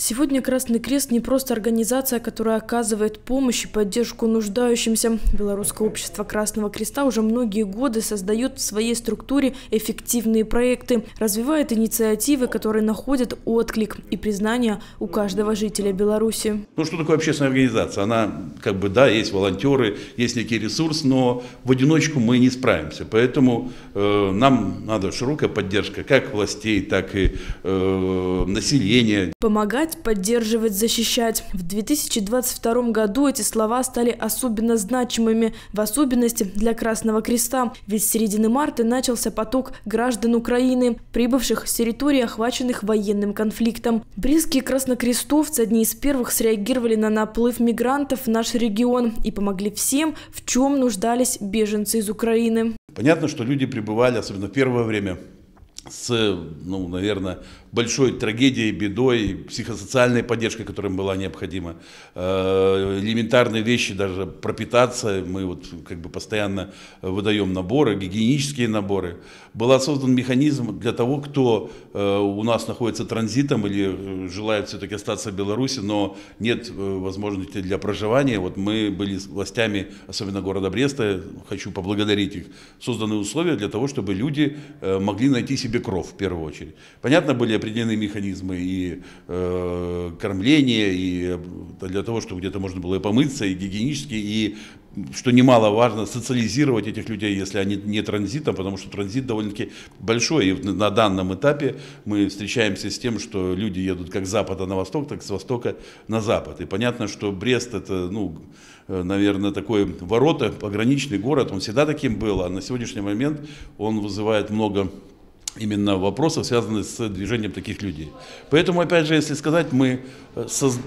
Сегодня Красный Крест не просто организация, которая оказывает помощь и поддержку нуждающимся. Белорусское общество Красного Креста уже многие годы создает в своей структуре эффективные проекты, развивает инициативы, которые находят отклик и признание у каждого жителя Беларуси. Ну что такое общественная организация? Она есть волонтеры, есть некий ресурс, но в одиночку мы не справимся. Поэтому нам надо широкая поддержка как властей, так и населения. Помогать, поддерживать, защищать. В 2022 году эти слова стали особенно значимыми, в особенности для Красного Креста. Ведь с середины марта начался поток граждан Украины, прибывших с территорий, охваченных военным конфликтом. Брестские краснокрестовцы одни из первых среагировали на наплыв мигрантов в наш регион и помогли всем, в чем нуждались беженцы из Украины. Понятно, что люди прибывали, особенно в первое время, с, наверное, большой трагедией, бедой, психосоциальной поддержкой, которая им была необходима. Элементарные вещи, даже пропитаться, мы постоянно выдаем наборы, гигиенические наборы. Был создан механизм для того, кто у нас находится транзитом или желает все-таки остаться в Беларуси, но нет возможности для проживания. Вот мы были с властями, особенно города Бреста, хочу поблагодарить их, созданы условия для того, чтобы люди могли найти себе кров в первую очередь. Понятно, были определены механизмы и кормления, и для того, чтобы где-то можно было и помыться, и гигиенически, и, что немаловажно, социализировать этих людей, если они не транзитом, потому что транзит довольно-таки большой. И на данном этапе мы встречаемся с тем, что люди едут как с запада на восток, так и с востока на запад. И понятно, что Брест — это, наверное, такой ворота, пограничный город, он всегда таким был, а на сегодняшний момент он вызывает много именно вопросов, связанных с движением таких людей. Поэтому, опять же, если сказать,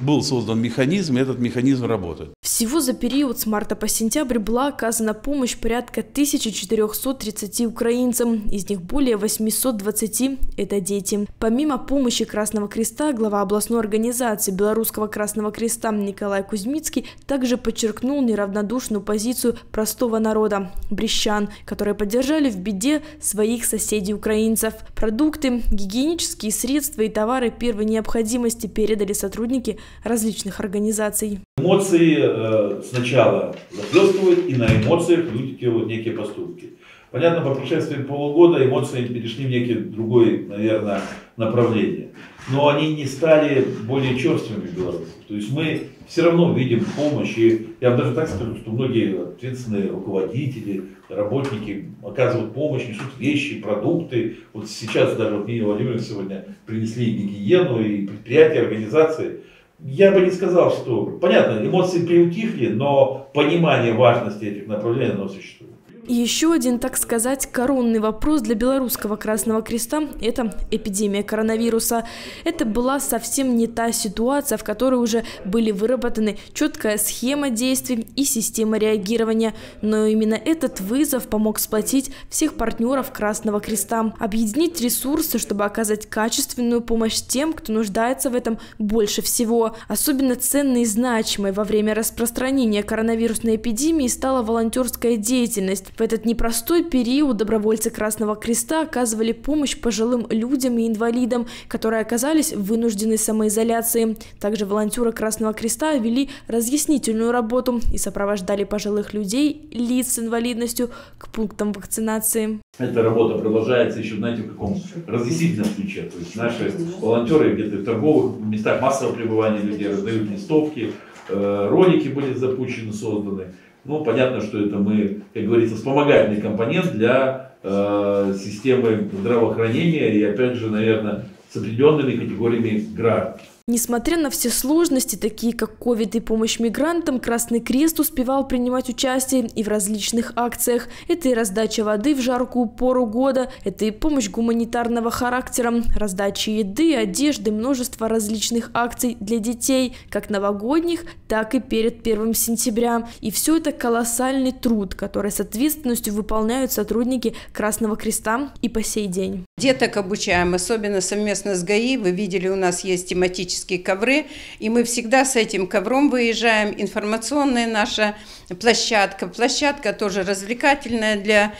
был создан механизм, и этот механизм работает. Всего за период с марта по сентябрь была оказана помощь порядка 1430 украинцам, из них более 820 – это дети. Помимо помощи Красного Креста, глава областной организации Белорусского Красного Креста Николай Кузьмицкий также подчеркнул неравнодушную позицию простого народа – брестчан, которые поддержали в беде своих соседей украинцев. Продукты, гигиенические средства и товары первой необходимости передали сотрудники различных организаций. Эмоции сначала захлёстывают, и на эмоциях люди делают некие поступки. Понятно, по прошествии полугода эмоции перешли в некий другой, наверное, направление. Но они не стали более чёрствыми белорусов. То есть мы все равно видим помощь. И я даже так скажу, что многие ответственные руководители, работники оказывают помощь, несут вещи, продукты. Вот сейчас даже Нине Владимировне сегодня принесли гигиену и предприятия, организации. Я бы не сказал, что... Понятно, эмоции приутихли, но понимание важности этих направлений оно существует. Еще один, так сказать, коронный вопрос для Белорусского Красного Креста – это эпидемия коронавируса. Это была совсем не та ситуация, в которой уже были выработаны четкая схема действий и система реагирования. Но именно этот вызов помог сплотить всех партнеров Красного Креста, объединить ресурсы, чтобы оказать качественную помощь тем, кто нуждается в этом больше всего. Особенно ценной и значимой во время распространения коронавирусной эпидемии стала волонтерская деятельность. В этот непростой период добровольцы Красного Креста оказывали помощь пожилым людям и инвалидам, которые оказались вынуждены самоизоляции. Также волонтеры Красного Креста вели разъяснительную работу и сопровождали пожилых людей, лиц с инвалидностью, к пунктам вакцинации. Эта работа продолжается еще, знаете, в каком разъяснительном ключе. То есть наши волонтеры где-то в торговых местах массового пребывания людей раздают листовки, ролики были запущены, созданы. Ну, понятно, что это мы, как говорится, вспомогательный компонент для системы здравоохранения и, опять же, наверное, с определенными категориями граждан. Несмотря на все сложности, такие как ковид и помощь мигрантам, Красный Крест успевал принимать участие и в различных акциях. Это и раздача воды в жаркую пору года, это и помощь гуманитарного характера, раздача еды, одежды, множество различных акций для детей, как новогодних, так и перед 1 сентября. И все это колоссальный труд, который с ответственностью выполняют сотрудники Красного Креста и по сей день. Деток обучаем, особенно совместно с ГАИ. Вы видели, у нас есть тематические ковры, и мы всегда с этим ковром выезжаем. Информационная наша площадка. Площадка тоже развлекательная для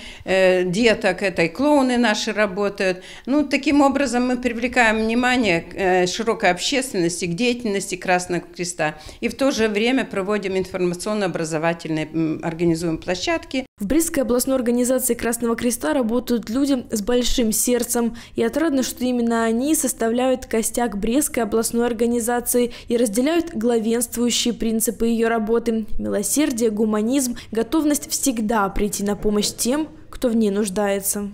деток. Это и клоуны наши работают. Ну, таким образом мы привлекаем внимание широкой общественности к деятельности Красного Креста. И в то же время проводим информационно-образовательные, организуем площадки. В Брестской областной организации Красного Креста работают люди с большим сердцем. И отрадно, что именно они составляют костяк Брестской областной организации и разделяют главенствующие принципы ее работы – милосердие, гуманизм, готовность всегда прийти на помощь тем, кто в ней нуждается.